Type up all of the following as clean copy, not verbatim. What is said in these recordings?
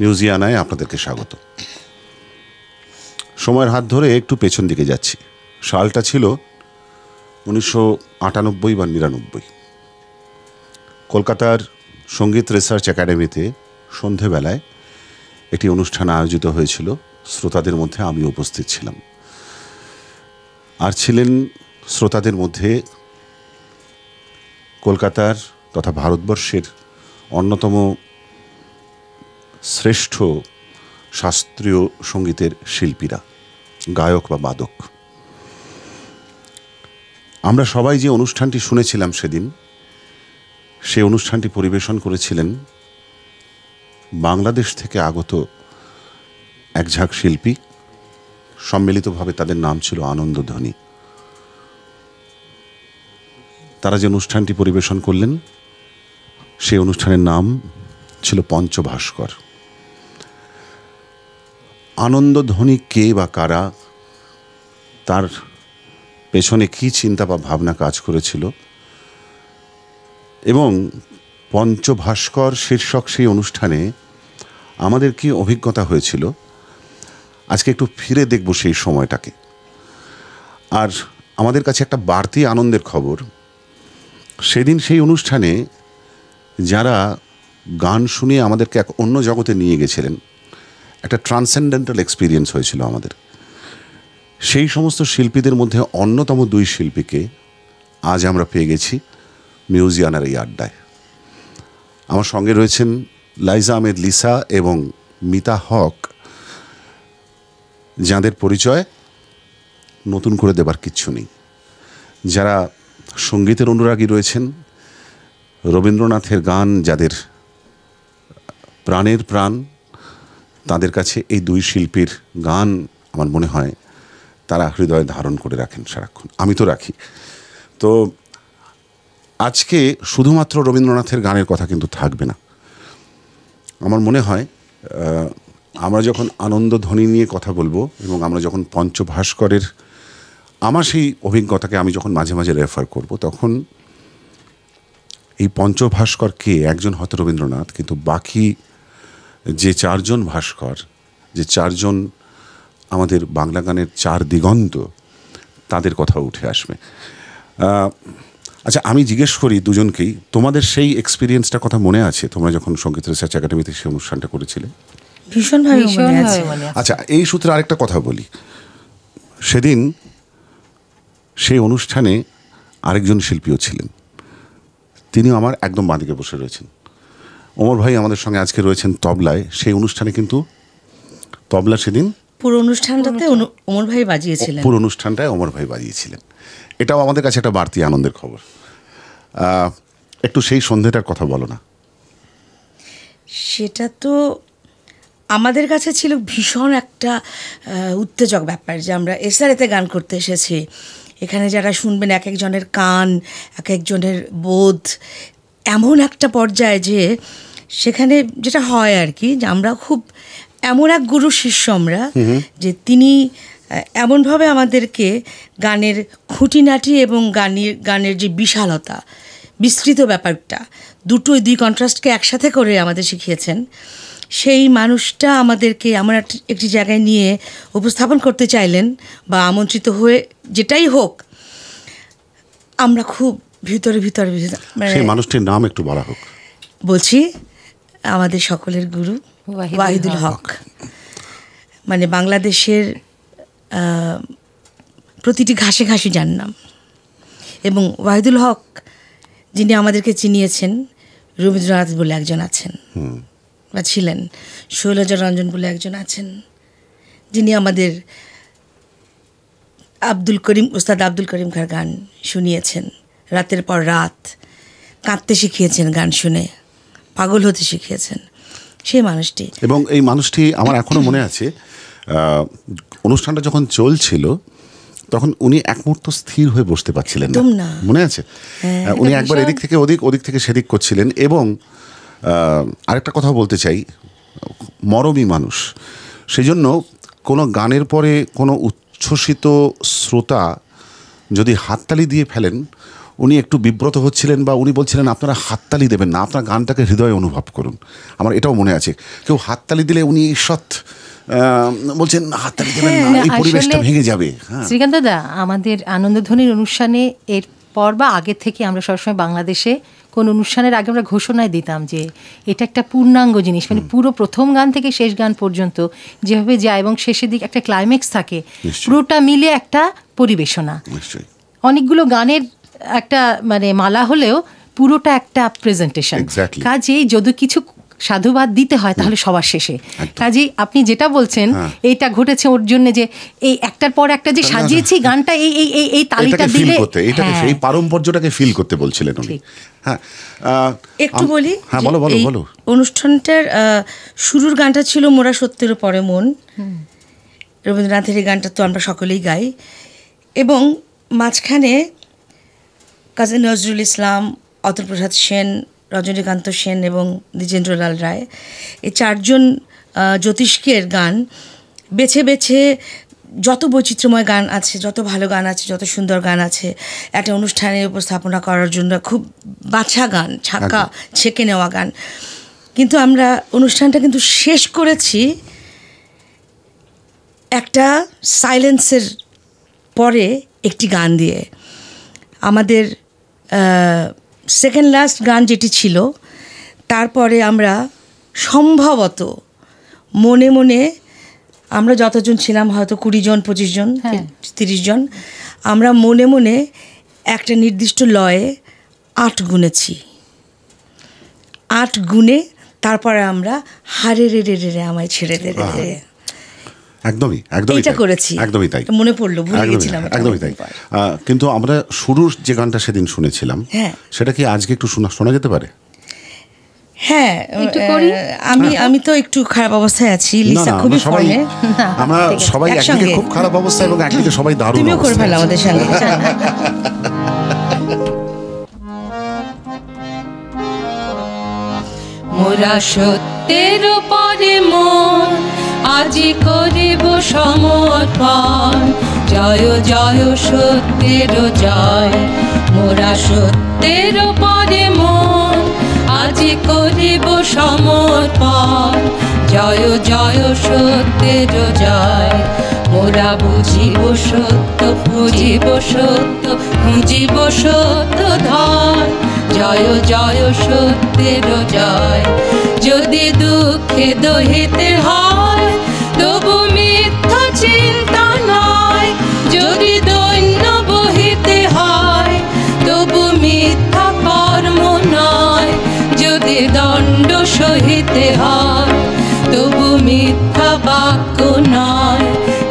মিউজিয়ানায় আপনাদেরকে স্বাগত। সময়ের হাত ধরে একটু পেছন দিকে যাচ্ছি। সালটা ছিল 1998 বা 99। কলকাতার সঙ্গীত রিসার্চ একাডেমিতে সন্ধেবেলায় একটি অনুষ্ঠান আয়োজিত হয়েছিল। শ্রোতাদের মধ্যে আমি উপস্থিত ছিলাম, আর ছিলেন শ্রোতাদের মধ্যে কলকাতার তথা ভারতবর্ষের অন্যতম শ্রেষ্ঠ শাস্ত্রীয় সঙ্গীতের শিল্পীরা, গায়ক বা বাদক। আমরা সবাই যে অনুষ্ঠানটি শুনেছিলাম সেদিন, সেই অনুষ্ঠানটি পরিবেশন করেছিলেন বাংলাদেশ থেকে আগত একঝাঁক শিল্পী। সম্মিলিতভাবে তাদের নাম ছিল আনন্দধ্বনি। তারা যে অনুষ্ঠানটি পরিবেশন করলেন সেই অনুষ্ঠানের নাম ছিল পঞ্চ ভাস্কর। আনন্দধ্বনি কে বা কারা, তার পেছনে কী চিন্তা বা ভাবনা কাজ করেছিল এবং পঞ্চ ভাস্কর শীর্ষক সেই অনুষ্ঠানে আমাদের কি অভিজ্ঞতা হয়েছিল, আজকে একটু ফিরে দেখব সেই সময়টাকে। আর আমাদের কাছে একটা বাড়তি আনন্দের খবর, সেদিন সেই অনুষ্ঠানে যারা গান শুনিয়ে আমাদেরকে এক অন্য জগতে নিয়ে গেছিলেন, একটা ট্রান্সেন্ডেন্টাল এক্সপিরিয়েন্স হয়েছিল আমাদের। সেই সমস্ত শিল্পীদের মধ্যে অন্যতম দুই শিল্পীকে আজ আমরা পেয়ে গেছি মিউজিয়ানার এই আড্ডায়। আমার সঙ্গে রয়েছেন লাইসা আহমেদ লিসা এবং মিতা হক, যাদের পরিচয় নতুন করে দেবার কিচ্ছু নেই। যারা সঙ্গীতের অনুরাগী রয়েছেন, রবীন্দ্রনাথের গান যাদের প্রাণের প্রাণ, তাদের কাছে এই দুই শিল্পীর গান আমার মনে হয় তারা হৃদয়ে ধারণ করে রাখেন সারাক্ষণ। আমি তো রাখি। তো আজকে শুধুমাত্র রবীন্দ্রনাথের গানের কথা কিন্তু থাকবে না। আমার মনে হয় আমরা যখন আনন্দধ্বনি নিয়ে কথা বলবো এবং আমরা যখন পঞ্চভাস্করের আমার সেই অভিজ্ঞতাকে আমি যখন মাঝে মাঝে রেফার করব, তখন এই পঞ্চভাস্করকে একজন হয়তো রবীন্দ্রনাথ, কিন্তু বাকি যে চারজন ভাস্কর, যে চারজন আমাদের বাংলা গানের চার দিগন্ত, তাদের কথা উঠে আসবে। আচ্ছা, আমি জিজ্ঞেস করি দুজনকেই, তোমাদের সেই এক্সপিরিয়েন্সটার কথা মনে আছে তোমরা যখন সঙ্গীত রিসার্চ একাডেমিতে সেই অনুষ্ঠানটা করেছিলে? ভীষণভাবে মনে আছে। আচ্ছা, এই সূত্রে আরেকটা কথা বলি, সেদিন সেই অনুষ্ঠানে আরেকজন শিল্পীও ছিলেন, তিনি আমার একদম বাঁদিকে বসে রয়েছেন। ওমর ভাই আমাদের সঙ্গে আজকে রয়েছেন তবলায়। সেই অনুষ্ঠানে কিন্তু তবলা সেদিন পুরো অনুষ্ঠানটাতে ওমর ভাই বাজিয়েছিলেন, পুরো অনুষ্ঠানটায় ওমর ভাই বাজিয়েছিলেন। এটাও আমাদের কাছে একটা বাড়তি আনন্দের খবর। একটু সেই সন্ধ্যাটার কথা বলো না। সেটা তো আমাদের কাছে ছিল ভীষণ একটা উত্তেজক ব্যাপার যে আমরা এসআরএতে গান করতে এসেছি, এখানে যারা শুনবেন এক একজনের কান, এক একজনের বোধ এমন একটা পর্যায়ে যে সেখানে যেটা হয় আর কি, যে আমরা খুব এমন এক গুরু শিষ্য আমরা, যে তিনি এমনভাবে আমাদেরকে গানের খুঁটিনাটি এবং গানের যে বিশালতা, বিস্তৃত ব্যাপারটা, দুটোই দুই কন্ট্রাস্টকে একসাথে করে আমাদের শিখিয়েছেন। সেই মানুষটা আমাদেরকে এমন একটি জায়গায় নিয়ে উপস্থাপন করতে চাইলেন বা আমন্ত্রিত হয়ে, যেটাই হোক আমরা খুব ভিতরে ভিতরে, সেই মানুষটির নাম একটু বলা হোক। বলছি আমাদের সকলের গুরু ওয়াহিদুল হক, বাংলাদেশের প্রতিটি ঘাসে ঘাসে যার নাম। এবং ওয়াহিদুল হক যিনি আমাদেরকে চিনিয়েছেন, রবীন্দ্রনাথ বলে একজন আছেন বা ছিলেন, শৈলজা রঞ্জন বলে একজন আছেন, যিনি আমাদের আব্দুল করিম ওস্তাদ আব্দুল করিম খার গান শুনিয়েছেন, রাতের পর রাত কাঁদতে শিখিয়েছেন, গান শুনে পাগল হতে শিখিয়েছেন সেই মানুষটি। এবং এই মানুষটি আমার এখনও মনে আছে, অনুষ্ঠানটা যখন চলছিল তখন উনি এক মুহূর্ত স্থির হয়ে বসতে পারছিলেন না, মনে আছে? উনি একবার এদিক থেকে ওদিক, ওদিক থেকে সেদিক করছিলেন। এবং আরেকটা কথা বলতে চাই, মরমী মানুষ, সেজন্য কোনো গানের পরে কোনো উচ্ছ্বসিত শ্রোতা যদি হাততালি দিয়ে ফেলেন, উনি একটু বিব্রত হচ্ছিলেন বা উনি বলছিলেন আপনারা হাততালি দেবেন না আপনারা গানটাকে হৃদয়ে অনুভব করুন আমার এটাও মনে আছে কেউ হাততালি দিলে উনি সৎ বলছেন হাততালি দেবেন না এই পরিবেশটা ভেঙে যাবে হ্যাঁ শ্রীকান্ত দা আমাদের আনন্দধ্বনির অনুষ্ঠানে এর পর বা আগে থেকে আমরা সবসময় বাংলাদেশে কোন অনুষ্ঠানের আগে আমরা ঘোষণায় দিতাম যে এটা একটা পূর্ণাঙ্গ জিনিস মানে পুরো প্রথম গান থেকে শেষ গান পর্যন্ত যেভাবে যায় এবং শেষের দিকে একটা ক্লাইম্যাক্স থাকে পুরোটা মিলে একটা পরিবেশনা নিশ্চয়ই অনেকগুলো গানের একটা মানে মালা হলেও পুরোটা একটা প্রেজেন্টেশন কাজেই যদি কিছু সাধুবাদ দিতে হয় তাহলে সবার শেষে কাজেই আপনি যেটা বলছেন এইটা ঘটেছে ওর জন্য যে এই একটার পর একটা যে সাজিয়েছি গানটা এই এই এই তালিটা দিলে এটাকে সেই পারম্পর্যটাকে ফিল করতে বলছিলেন উনি হ্যাঁ একটু বলি হ্যাঁ বলো বলো বলো অনুষ্ঠানটার শুরুর গানটা ছিল মোরা সত্যের পরে মন রবীন্দ্রনাথের এই গানটা তো আমরা সকলেই গাই এবং মাঝখানে কাজী নজরুল ইসলাম অতুলপ্রসাদ সেন রজনীকান্ত সেন এবং দ্বিজেন্দ্র লাল রায় এই চারজন জ্যোতিষ্কের গান বেছে বেছে যত বৈচিত্র্যময় গান আছে যত ভালো গান আছে যত সুন্দর গান আছে একটা অনুষ্ঠানে উপস্থাপনা করার জন্য খুব বাছা গান ছাকা ছেঁকে নেওয়া গান কিন্তু আমরা অনুষ্ঠানটা কিন্তু শেষ করেছি একটা সাইলেন্সের পরে একটি গান দিয়ে আমাদের সেকেন্ড লাস্ট গান যেটি ছিল তারপরে আমরা সম্ভবত মনে মনে আমরা যতজন ছিলাম হয়তো 20 জন 25 জন 30 জন আমরা মনে মনে একটা নির্দিষ্ট লয়ে 8 গুনেছি 8 গুণে তারপরে আমরা হারে রে রে রে আমায় ছেড়ে দে রে একদমই একদমই এটা করেছি একদমই তাই মনে পড়লো ভুলে গেছিলাম একদমই তাই কিন্তু আমরা শুরুর যে গানটা সেদিন শুনেছিলাম সেটা কি আজকে একটু শোনা যেতে পারে হ্যাঁ একটু করি আমি তো একটু খারাপ অবস্থায় আছি লিসা খুবই ফোনে আমরা সবাই একদিকে খুব খারাপ অবস্থায় এবং একদিকে সবাই দারুণ তুমিও করে ফেলো আমাদের সঙ্গে মোরা সত্যের পরে মন আজি করিব সমর্পণ জয় জয় সত্যের জয় মোরা সত্যের পরে মন আজি করিব সমর্পণ জয় জয় সত্যের জয় মোরা বুঝিব সত্য খুঁজিব সত্য খুঁজিব সত্য ধন জয় জয় সত্যের জয় যদি দুঃখে দহিতে হয় তবু মিথ্যা চিন্তা নয় যদি দৈন্য বহিতে হয় তবু মিথ্যা কর্ম নয় যদি দণ্ড সহিতে হয় তবু মিথ্যা বাক্য নয়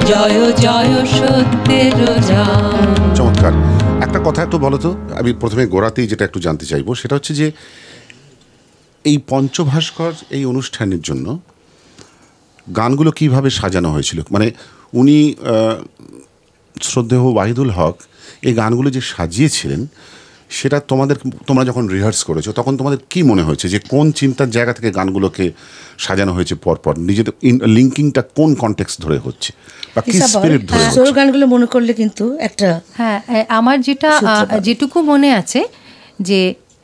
জয় জয় সত্যের জয় চমৎকার একটা কথা একটু বলো তো আমি প্রথমে গোড়াতেই যেটা একটু জানতে চাইবো সেটা হচ্ছে যে এই পঞ্চভাস্কর এই অনুষ্ঠানের জন্য গানগুলো কিভাবে সাজানো হয়েছিল মানে উনি শ্রদ্ধেয় ওয়াহিদুল হক এই গানগুলো যে সাজিয়েছিলেন সেটা তোমরা যখন রিহার্স করেছো তখন তোমাদের কি মনে হয়েছে যে কোন চিন্তার জায়গা থেকে গানগুলোকে সাজানো হয়েছে পরপর নিজেদের লিঙ্কিংটা কোন কনটেক্সট ধরে হচ্ছে বা কি স্পিরিট ধরে হচ্ছে সব গানগুলো মনে করলে কিন্তু একটা হ্যাঁ আমার যেটুকু মনে আছে যে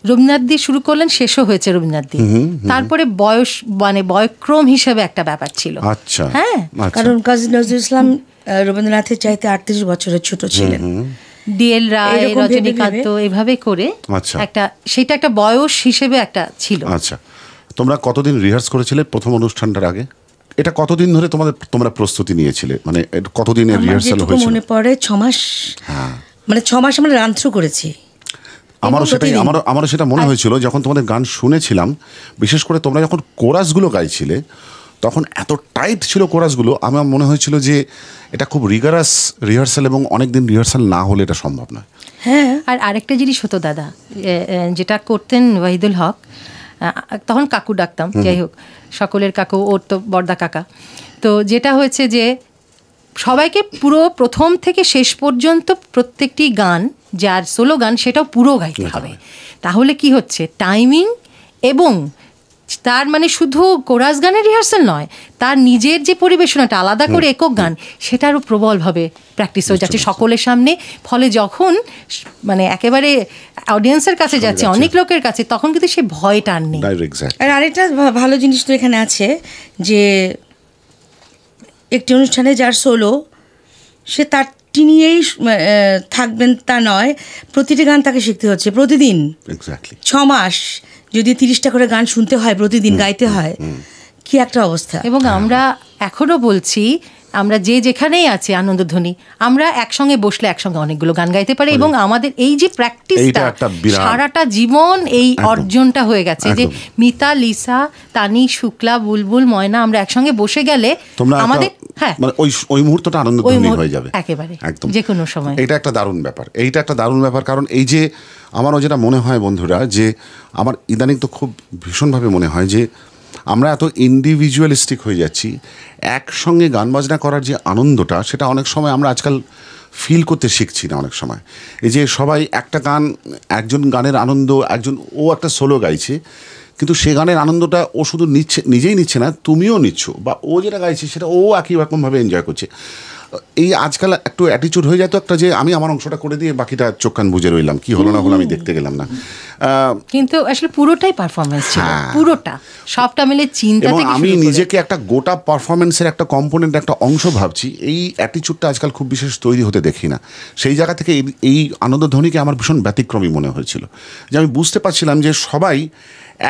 রবীন্দ্রনাথ দিয়ে শুরু করলেন শেষও হয়েছে রবীন্দ্রনাথ দিয়ে তারপরে বয়স মানে বয়ক্রম হিসেবে একটা ব্যাপার ছিল আচ্ছা হ্যাঁ কারণ কাজী নজরুল ইসলাম রবীন্দ্রনাথের চাইতে ৩৮ বছরের ছোট ছিলেন ডিএল রায় রজনীকান্ত এভাবে করে একটা সেটা একটা বয়স হিসেবে একটা ছিল আচ্ছা তোমরা কতদিন রিহার্স করেছিলে প্রথম অনুষ্ঠানটার আগে এটা কতদিন ধরে তোমরা প্রস্তুতি নিয়েছিলে মানে কতদিনের রিহার্সাল হয়েছিল মনে পড়ে ৬ মাস হ্যাঁ মানে ৬ মাস আমরা রান থ্রু করেছি আমারও সেটাই আমারও সেটা মনে হয়েছিল যখন তোমাদের গান শুনেছিলাম বিশেষ করে তোমরা যখন কোরাসগুলো গাইছিলে তখন এত টাইট ছিল কোরাসগুলো আমার মনে হয়েছিল যে এটা খুব রিগারাস রিহার্সাল এবং অনেকদিন রিহার্সাল না হলে এটা সম্ভব নয় হ্যাঁ আর আরেকটা জিনিস হতো দাদা যেটা করতেন ওয়াহিদুল হক তখন কাকু ডাকতাম যাই হোক সকলের কাকু ওর তো বর্দা কাকা তো যেটা হয়েছে যে সবাইকে পুরো প্রথম থেকে শেষ পর্যন্ত প্রত্যেকটি গান যার সোলো গান সেটাও পুরো গাইতে হবে তাহলে কি হচ্ছে টাইমিং এবং তার মানে শুধু কোরাস গানের রিহার্সাল নয়, তার নিজের যে পরিবেশনাটা আলাদা করে একক গান সেটারও প্রবলভাবে প্র্যাকটিস হয়ে যাচ্ছে সকলের সামনে। ফলে যখন মানে একেবারে অডিয়েন্সের কাছে যাচ্ছে, অনেক লোকের কাছে, তখন কিন্তু সে ভয়টা আর নেই। আর আরেকটা ভালো জিনিস তো এখানে আছে যে একটি অনুষ্ঠানে যার সোলো সে তার নিয়েই থাকবেন তা নয়, প্রতিটি গান তাকে শিখতে হচ্ছে প্রতিদিন। ছ মাস যদি ৩০টা করে গান শুনতে হয়, প্রতিদিন গাইতে হয়, কি একটা অবস্থা। এবং আমরা এখনও বলছি, আমরা যে যেখানেই আছি আনন্দধ্বনি, আমরা একসঙ্গে বসলে একসঙ্গে অনেকগুলো গান গাইতে পারি। এবং আমাদের এই যে প্র্যাকটিসটা সারাটা জীবন এই অর্জনটা হয়ে গেছে যে মিতা, লিসা, তানি, শুক্লা, বুলবুল, ময়না আমরা একসঙ্গে বসে গেলে আমাদের হ্যাঁ মানে ওই মুহূর্তটা আনন্দধ্বনি হয়ে যাবে একেবারে একদম যে কোনো সময়। এটা একটা দারুণ ব্যাপার, এইটা একটা দারুণ ব্যাপার। কারণ এই যে আমারও যেটা মনে হয় বন্ধুরা, যে আমার ইদানিং তো খুব ভীষণভাবে মনে হয় যে আমরা এত ইন্ডিভিজুয়ালিস্টিক হয়ে যাচ্ছি, একসঙ্গে গান বাজনা করার যে আনন্দটা সেটা অনেক সময় আমরা আজকাল ফিল করতে শিখছি না। অনেক সময় এই যে সবাই একটা গান, একজন গানের আনন্দ, একজন ও একটা সোলো গাইছে, কিন্তু সে গানের আনন্দটা ও শুধু নিচ্ছে, নিজেই নিচ্ছে না, তুমিও নিচ্ছ, বা ও যেটা গাইছে সেটা ও একই রকমভাবে এনজয় করছে। এই আজকাল একটু অ্যাটিচিউড হয়ে যেত একটা, যে আমি আমার অংশটা করে দিয়ে বাকিটা চোখ কান বুঝে রইলাম, কি হলো না হলো আমি দেখতে গেলাম না। কিন্তু আসলে পুরোটাই পারফরম্যান্স ছিল, পুরোটা সবটা মিলে চিন্তা থেকে আমি নিজেকে একটা গোটা পারফরম্যান্সের একটা কম্পোনেন্ট, একটা অংশ ভাবছি। এই অ্যাটিচিউডটা আজকাল খুব বিশেষ তৈরি হতে দেখি না। সেই জায়গা থেকে এই আনন্দধ্বনিকে আমার ভীষণ ব্যতিক্রমী মনে হয়েছিল, যে আমি বুঝতে পারছিলাম যে সবাই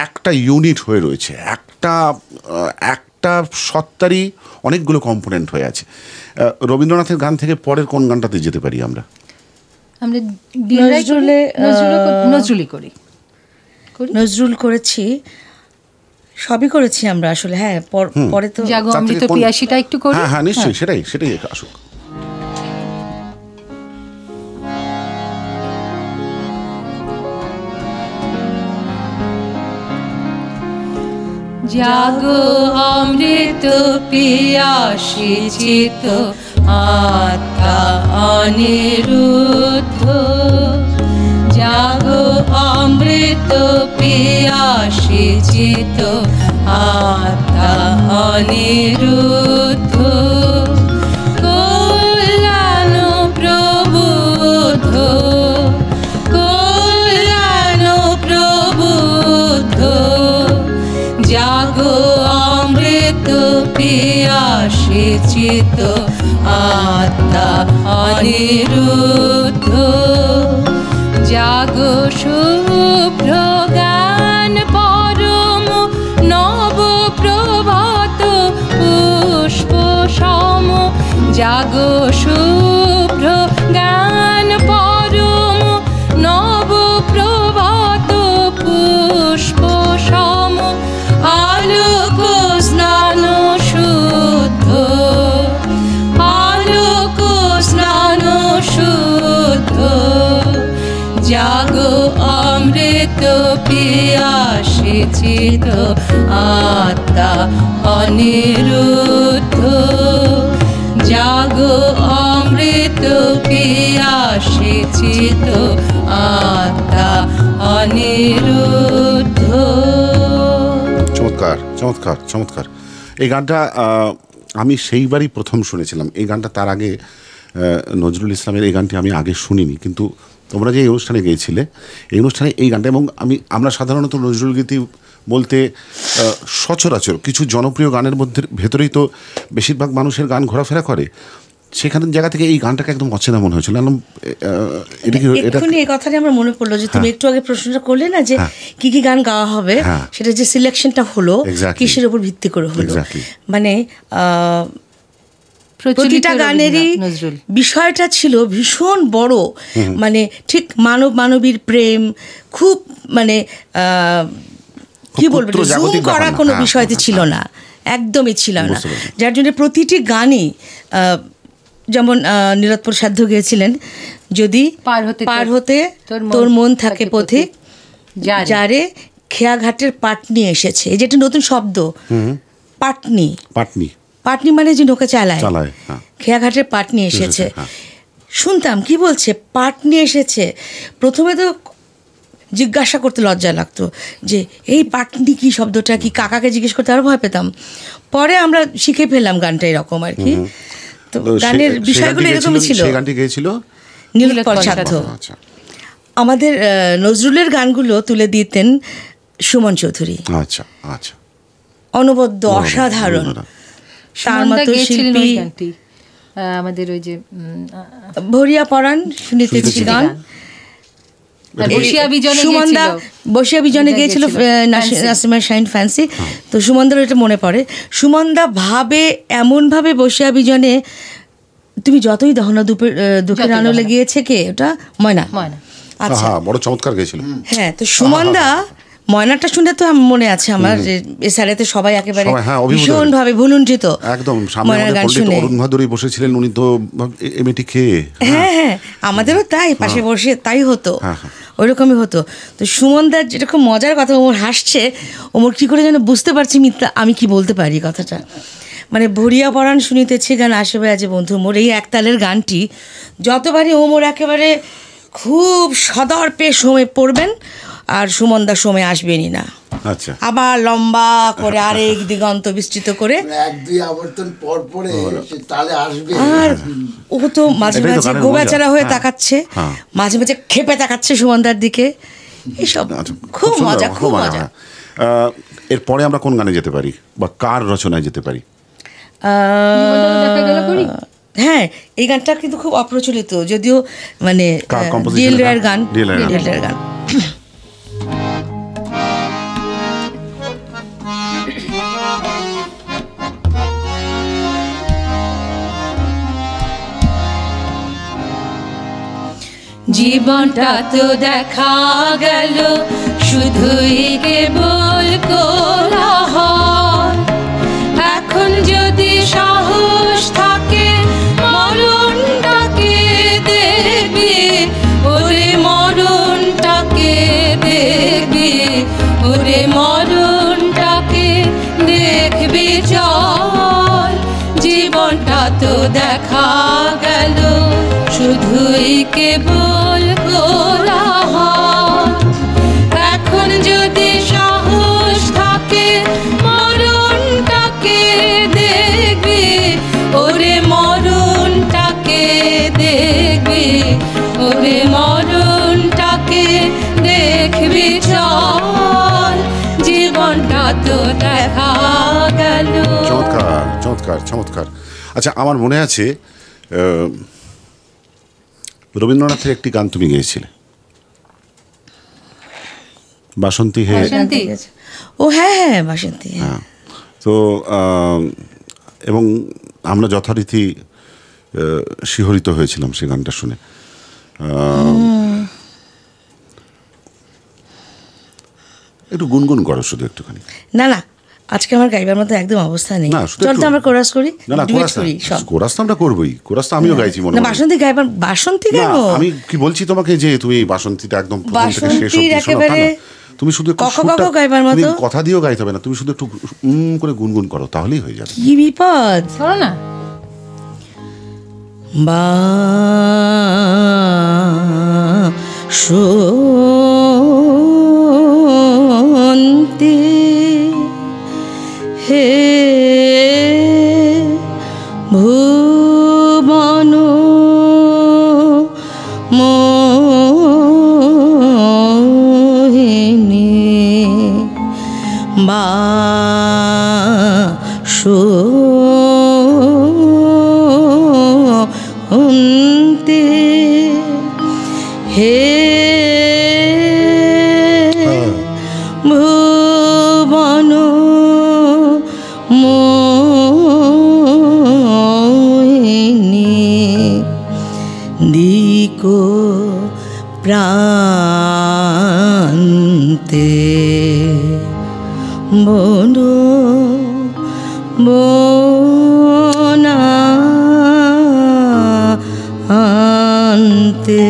একটা ইউনিট হয়ে রয়েছে, একটা সত্তারই অনেকগুলো কম্পোনেন্ট হয়ে আছে। রবীন্দ্রনাথের গান থেকে পরের কোন গানটাতে যেতে পারি আমরা? আমরা নজরুল করেছি, সবই করেছি আমরা আসলে। হ্যাঁ পরে তো জাগো অমৃত পিয়াসীটা একটু করি। হ্যাঁ হ্যাঁ নিশ্চয়ই, সেটাই আসুক। জাগো অমৃত পিয়াসী চিত আত্মা অনিরুদ্ধ, জাগো অমৃত পিয়াসী চিত আত্মা অনিরুদ্ধ, কল্যাণ প্রবুদ্ধ, কল্যাণ প্রবুদ্ধ, জাগো অমৃত পিয়াসী চিত আত্মা অনিরুদ্ধ, জাগো শুভ্র গান পরম নব প্রভাত পুষ্প সম, জাগো শুভ্র গান পরম নব প্রভাত পুষ্প সম, আলোক স্নান শুদ্ধ, আলোক স্নান শুদ্ধ, জাগো অমৃত পিয়াসী চিত আত্মা অনিরুদ্ধ, জাগো অমৃত পিয়াসী চিত আত্মা অনিরুদ্ধ। চমৎকার চমৎকার চমৎকার। এই গানটা আমি সেইবারই প্রথম শুনেছিলাম। এই গানটা তার আগে নজরুল ইসলামের এই গানটি আমি আগে শুনিনি, কিন্তু তোমরা যে এই অনুষ্ঠানে গিয়েছিলে, এই অনুষ্ঠানে এই গানটা, এবং আমরা সাধারণত নজরুলগীতি বলতে সচরাচর কিছু জনপ্রিয় গানের মধ্যে ভেতরেই তো বেশিরভাগ মানুষের গান ঘোরাফেরা করে, সেখানে জায়গা থেকে এই গানটাকে একদম অচেনা মনে হয়েছিল। এই কথাটা আমার মনে পড়লো যে তুমি একটু আগে প্রশ্নটা করলে না যে কি কি গান গাওয়া হবে, সেটা যে সিলেকশনটা হলো কিসের উপর ভিত্তি করে হলো, মানে প্রতিটা গানেরই বিষয়টা ছিল ভীষণ বড়, মানে ঠিক মানব মানবীর প্রেম, খুব মানে কি বলবো জুম করা কোনো বিষয়তে ছিল না, একদমই ছিল না, যার জন্য প্রতিটি গানই, যেমন নীলোৎপল সাধ্য গিয়েছিলেন, যদি পার হতে তোর মন থাকে পথিক যারে, খেয়াঘাটের পাটনি এসেছে, এই যে একটা নতুন শব্দ পাটনি, পাটনি পাটনি মানে যে নৌকা চালায়, খেয়াঘাটের পাটনি এসেছে, শুনতাম কি বলছে পাটনি এসেছে, প্রথমে তো জিজ্ঞাসা করতে লজ্জা লাগতো যে এই পাটনি কি শব্দটা কি কাকাকে জিজ্ঞেস করতে আর ভয় পেতাম পরে আমরা শিখে ফেললাম গানটা এরকম আর কি তো গানের বিষয়গুলো এরকমই ছিল সেই গানটি গেয়েছিল নীলকর ছাত্র আচ্ছা আমাদের নজরুলের গানগুলো তুলে দিতেন সুমন চৌধুরী আচ্ছা আচ্ছা অনবদ্য অসাধারণ তার মতো শিল্পী আমাদের ওই যে ভরিয়া পরাণ শুনেতেছি গান বসিয়া বিজনে গিয়েছিল নাসিমা শাহিন ফ্যান্সি তো সুমনদার এটা মনে পড়ে সুমনদা ভাবে এমনভাবে বসিয়া বিজনে তুমি যতই দহনা দুপুর দুপুর আনলে গিয়েছে কে ওটা ময়না ময়না আচ্ছা বড় চমৎকার গিয়েছিল হ্যাঁ তো সুমনদা ময়নাটা শুনতে তো মনে আছে আমার এসআরএতে সবাই একেবারে ভীষণভাবে ভুলুণ্ঠিত একদম সামনে আমাদের অরুণ ভাদুরী বসেছিলেন উনি তো এমএটি কে হ্যাঁ হ্যাঁ আমাদেরও তাই পাশে বসে তাই হতো ওইরকমই হতো তো সুমনদার যেটা খুব মজার কথা ওমর হাসছে ওমর কী করে যেন বুঝতে পারছি মিথ্যা আমি কি বলতে পারি কথাটা মানে ভরিয়া পরাণ শুনিতেছি গান আসবে আজ বন্ধু মোর এই একতালের গানটি যতবারই ওমর একেবারে খুব সদর্পে সময়ে পড়বেন আর সুমনদার সময় আসবেনই না আচ্ছা আবার লম্বা করে আরেক দিগন্ত বিস্তৃত করে এক দুই আবর্তন পর পরে তালে আসবে আর ও তো মাঝে মাঝে গোবেচারা হয়ে তাকাচ্ছে মাঝে মাঝে খেপে তাকাচ্ছে সুমনদার দিকে এই সব খুব মজা খুব মজা এরপরে আমরা কোন গানে যেতে পারি বা কার রচনায় যেতে পারি হ্যাঁ এই গানটা কিন্তু খুব অপ্রচলিত যদিও মানে ডিএল রয়ের গান ডিএল রয়ের গান জীবনটা তো দেখা গেল শুধুই কেবল কোলাহল এখন যদি সাহস থাকে মরণটাকে দেখবি ওরে মরণটাকে দেখবি ওরে মরণটাকে দেখবি চল জীবনটা তো দেখা গেল শুধুই কেবল চমৎকার চমৎকার চমৎকার আচ্ছা আমার মনে আছে রবীন্দ্রনাথের একটি গান তুমি গেয়েছিলে বাসন্তী হ্যাঁ ও হ্যাঁ হ্যাঁ বাসন্তী হ্যাঁ তো এবং আমরা যথারীতি শিহরিত হয়েছিলাম সেই গানটা শুনে একটু গুনগুন করো শুধু একটুখানি না না আজকে আমার গাইবার মতো একদম অবস্থা নেই চল তো আমরা কোরাস করি না না কোরাস করি কোরাস তো আমরা করবই কোরাস তো আমিও গাইছি মনে না বাসন্তী গাইবার বাসন্তী গাও আমি কি বলছি তোমাকে যে তুমি বাসন্তীটা একদম প্রথম থেকে শেষ অবধি তুমি শুধু কখনো গাইবার মতো কথা দিও গাইতে হবে না তুমি শুধু একটু করে গুনগুন করো তাহলেই হয়ে যাবে কি বিপদ শোনো না বা শো হে ভুবন মোহিনী বাসন্তে হে প্রান্তে বন বনান্তে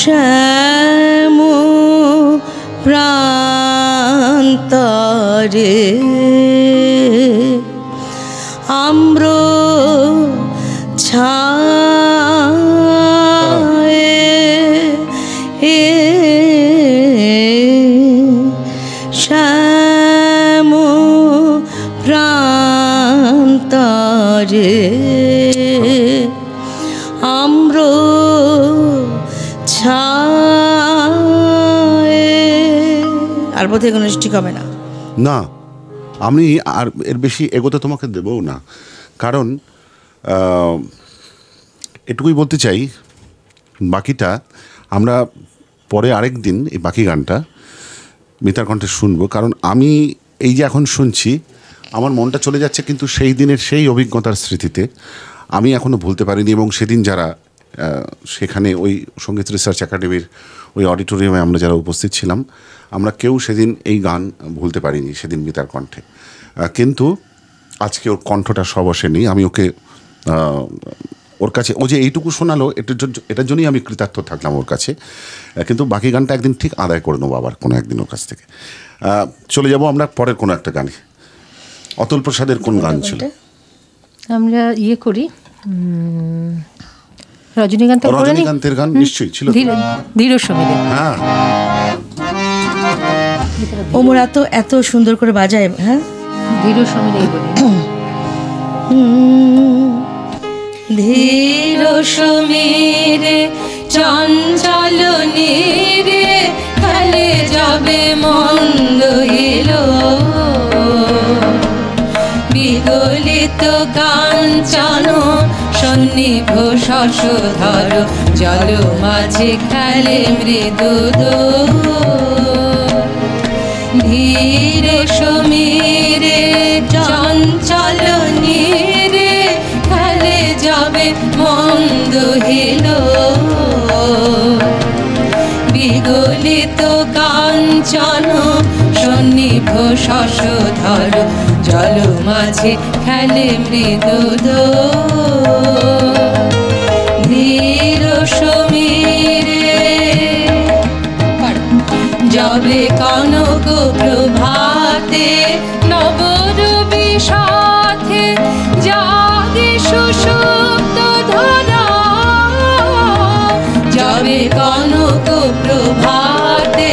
শ্যাম প্রান্তরে আম্র ছা Yeah. তার মধ্যে কোনো ঠিক হবে না না আমি আর এর বেশি এগোতে তোমাকে দেবও না কারণ এটুকুই বলতে চাই বাকিটা আমরা পরে আরেকদিন এই বাকি গানটা মিতার কণ্ঠে শুনবো কারণ আমি এই যে এখন শুনছি আমার মনটা চলে যাচ্ছে কিন্তু সেই দিনের সেই অভিজ্ঞতার স্মৃতিতে আমি এখনো ভুলতে পারিনি এবং সেদিন যারা সেখানে ওই সঙ্গীত রিসার্চ একাডেমির ওই অডিটোরিয়ামে আমরা যারা উপস্থিত ছিলাম আমরা কেউ সেদিন এই গান ভুলতে পারিনি সেদিন মিতার কণ্ঠে কিন্তু আজকে ওর কণ্ঠটা সব আসেনি আমি ওকে ওর কাছে ও যে এইটুকু শোনালো এটার জন্যই আমি কৃতার্থ থাকলাম ওর কাছে কিন্তু বাকি গানটা একদিন ঠিক আদায় করে নেবো আবার কোনো একদিন ওর কাছ থেকে চলে যাবো আমরা পরের কোনো একটা গানে অতুল প্রসাদের কোন গান ছিল আমরা ইয়ে করি রজনীকান্ত রজনীকান্তের গান নিশ্চয়ই ছিল ধীর সমীরে হ্যাঁ ওমরা তো এত সুন্দর করে বাজায় হ্যাঁ ধীর সমীরেই বলি ধীর সমীরে চঞ্চল নীরে কালে যাবে মন্দ এলো বিগলিত কাঞ্চন সন্নিভ শশধর জল মাঝে খেলে মৃদুদ ধীর সমীরে চঞ্চল নীরে খেলে যাবে মন্দ হেলো বিগলিত কাঞ্চন সন্নিভ শশধর জল মাঝে খেলে মৃদুদ ধীর সমীরে যাবে কনক প্রভাতে নবরবি সাথে জাগে সুষুপ্ত ধরা যাবে কনক প্রভাতে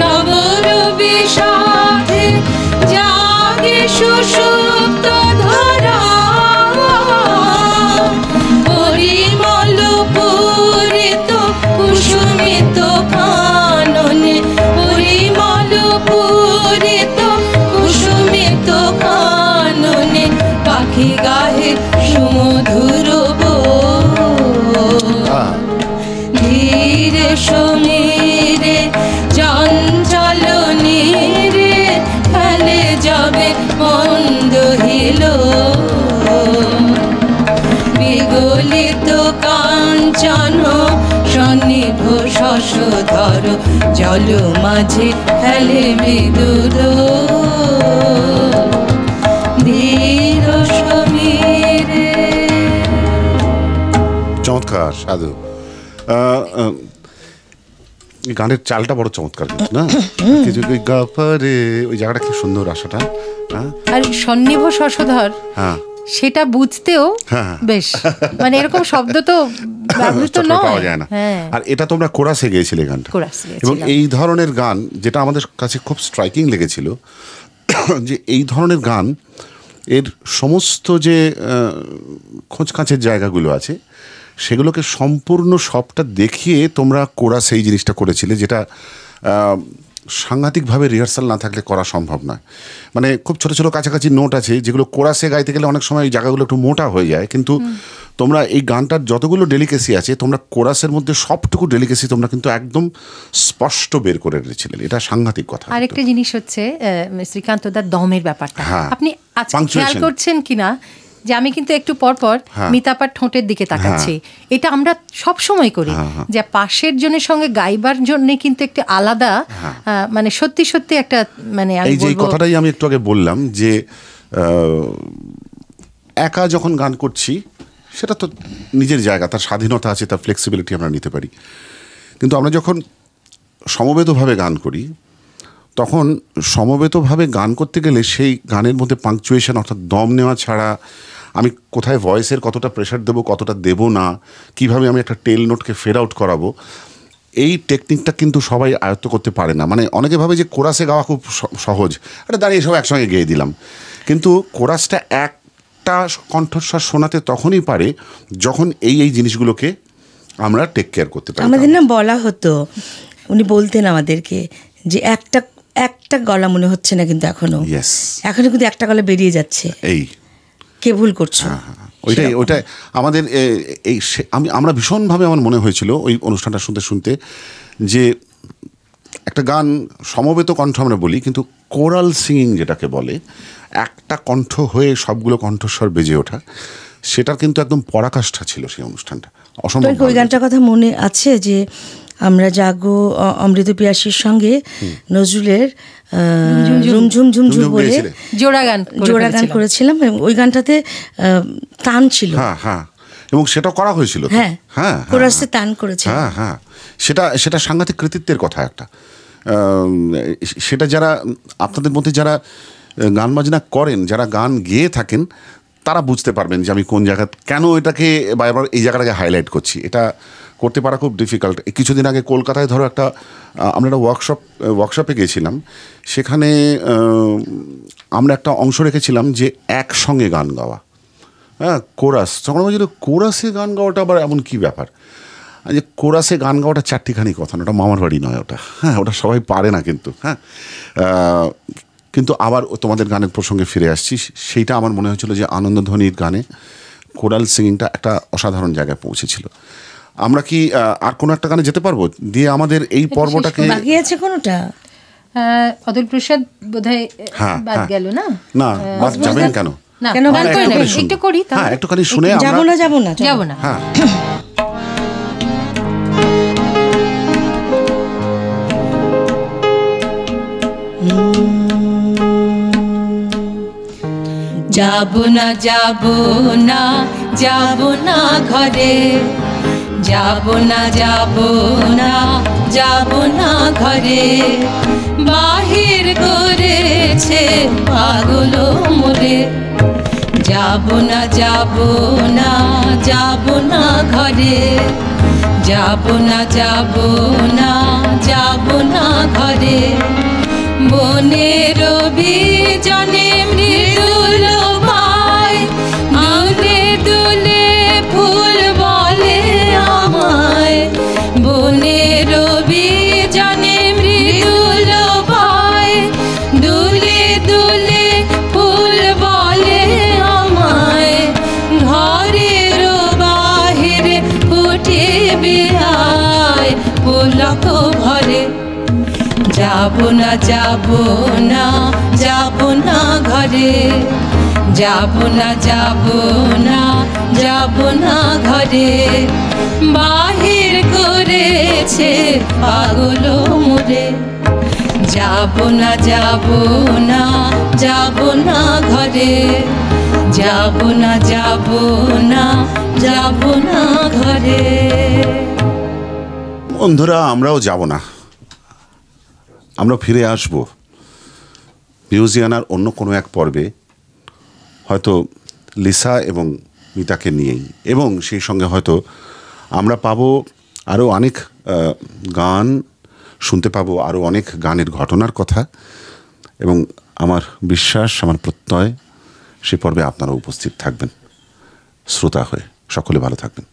নবরবি সাথে জাগে সুষুপ্ত ধরা পরিমল পুরিত কুসুমিত কাননে পরিমল পুরিত কুসুমিত কাননে পাখি গাহে সুমধুর ধীর সমীরে চঞ্চল নীরে খেলে যাবে মন্দ হিলো বিগলিত কাঞ্চন সন্নিভ শশধর জল মাঝে খেলে মৃদুদ ধীর সমীরে চমৎকার সাধু গানের চালটা বড় চমৎকার না কিছু গা পারে ওই জায়গাটা কি সুন্দর আশাটা আর সন্নিভ শশধর হ্যাঁ সেটা বুঝতেও বেশ মানে এরকম শব্দ তো ব্যবহৃত নয় আর এটা তোমরা কোরাসে গেয়েছিলে গানটা এবং এই ধরনের গান যেটা আমাদের কাছে খুব স্ট্রাইকিং লেগেছিল যে এই ধরনের গান এর সমস্ত যে খোঁজকাঁচের জায়গাগুলো আছে সেগুলোকে সম্পূর্ণ সবটা দেখিয়ে তোমরা কোরাসে এই জিনিসটা করেছিলে যেটা সাংঘাতিকভাবে রিহার্সাল না থাকলে করা সম্ভব নয় মানে খুব ছোটো ছোটো কাছাকাছি নোট আছে যেগুলো কোরাসে গাইতে গেলে অনেক সময় এই জায়গাগুলো একটু মোটা হয়ে যায় কিন্তু তোমরা এই গানটার যতগুলো ডেলিকেসি আছে তোমরা কোরাসের মধ্যে সবটুকু ডেলিকেসি তোমরা কিন্তু একদম স্পষ্ট বের করে এনেছিলে এটা সাংঘাতিক কথা আরেকটা জিনিস হচ্ছে শ্রীকান্ত দার দমের ব্যাপারটা আপনি আজকে খেয়াল করছেন কিনা যে আমি কিন্তু একটু পরপর মিতাপার ঠোঁটের দিকে তাকাচ্ছি এটা আমরা সব সময় করি যে পাশের জনের সঙ্গে গাইবার জন্য কিন্তু একটা আলাদা মানে সত্যি সত্যি একটা মানে এই যে কথাটাই আমি একটু আগে বললাম যে একা যখন গান করছি সেটা তো নিজের জায়গা তার স্বাধীনতা আছে তার ফ্লেক্সিবিলিটি আমরা নিতে পারি কিন্তু আমরা যখন সমবেতভাবে গান করি তখন সমবেতভাবে গান করতে গেলে সেই গানের মধ্যে পাংচুয়েশন অর্থাৎ দম নেওয়া ছাড়া আমি কোথায় ভয়েসের কতটা প্রেশার দেবো কতটা দেবো না কিভাবে আমি একটা টেল নোটকে ফেড আউট করাবো এই টেকনিকটা কিন্তু সবাই আয়ত্ত করতে পারে না মানে অনেকে ভাবে যে কোরাসে গাওয়া খুব সহজ এটা দাঁড়িয়ে সব একসঙ্গে গেয়ে দিলাম কিন্তু কোরাসটা একটা কণ্ঠস্বর শোনাতে তখনই পারে যখন এই এই জিনিসগুলোকে আমরা টেক কেয়ার করতে পারি আমাদের না বলা হতো উনি বলতেন আমাদেরকে যে একটা একটা গলা মনে হচ্ছে না কিন্তু এখনো এখনো কিন্তু একটা গলা বেরিয়ে যাচ্ছে এই কে ভুল করছো ওইটাই ওটা আমাদের এই আমরা ভীষণ ভাবে আমার মনে হয়েছিল ওই অনুষ্ঠানটা শুনতে শুনতে যে একটা গান সমবেত কণ্ঠ আমরা বলি কিন্তু কোরাল সিঙ্গিং যেটাকে বলে একটা কণ্ঠ হয়ে সবগুলো কণ্ঠস্বর বেজে ওঠা সেটা কিন্তু একদম পরাকাষ্ঠা ছিল সেই অনুষ্ঠানটা অসম্ভব ওই গানটার কথা মনে আছে যে আমরা জাগো অমৃত পিয়াসীর সঙ্গে নজরুলের ঝুমঝুম ঝুমঝুম বলে জোড়া গান করেছিলাম ওই গানটাতে টান ছিল হ্যাঁ হ্যাঁ এবং সেটা করা হয়েছিল হ্যাঁ হ্যাঁ কোরাসে টান করেছে হ্যাঁ হ্যাঁ সেটা সেটা সাংঘাতিক কৃতিত্বের কথা একটা সেটা যারা আপনাদের মধ্যে যারা গান বাজনা করেন যারা গান গেয়ে থাকেন তারা বুঝতে পারবেন যে আমি কোন জায়গা কেন এটাকে বারবার এই জায়গাটাকে হাইলাইট করছি এটা করতে পারা খুব ডিফিকাল্ট কিছুদিন আগে কলকাতায় ধরো একটা আমরা একটা ওয়ার্কশপে গিয়েছিলাম সেখানে আমরা একটা অংশ রেখেছিলাম যে একসঙ্গে গান গাওয়া হ্যাঁ কোরাস তখন আমি যদি কোরাসে গান গাওয়াটা আবার এমন কী ব্যাপার যে কোরাসে গান গাওয়াটা চারটিখানি কথা না ওটা মামার বাড়ি নয় ওটা হ্যাঁ ওটা সবাই পারে না কিন্তু হ্যাঁ কিন্তু আবার তোমাদের গানের প্রসঙ্গে ফিরে আসছি সেইটা আমার মনে হয়েছিল যে আনন্দধ্বনির গানে কোরাল সিঙ্গিংটা একটা অসাধারণ জায়গায় পৌঁছেছিল আমরা কি আর কোনো একটা গানে যেতে পারবো দিয়ে আমাদের এই পর্বটাকে বাকি আছে কোনটা অতুলপ্রসাদ বোধহয় বাদ গেল না না বাদ যাবেন কেন কেন গান কই না একটু করি হ্যাঁ একটু খালি শুনে আমরা যাব না হ্যাঁ যাব না ঘরে যাব না ঘরে বাহির করেছে পাগল মোরে যাব না ঘরে যাব না ঘরে বনের বিজনে মৃদুল বাই মনে দুলে ফুল বলে আমায় বনের বিজনে মৃদুল বাই দুলে দুলে ফুল বলে আমায় ঘরের বাহিরে ফুটে বিহায় পুলক ভরে যাব না ঘরে যাব না ঘরে বাহির করেছে পাগল মোরে যাব না ঘরে যাব না ঘরে বন্ধুরা আমরাও যাব না আমরা ফিরে আসব মিউজিয়ানার অন্য কোনো এক পর্বে হয়তো লিসা এবং মিতাকে নিয়েই এবং সেই সঙ্গে হয়তো আমরা পাবো আরও অনেক গান শুনতে পাবো আরও অনেক গানের ঘটনার কথা এবং আমার বিশ্বাস আমার প্রত্যয় সে পর্বে আপনারা উপস্থিত থাকবেন শ্রোতা হয়ে সকলে ভালো থাকবেন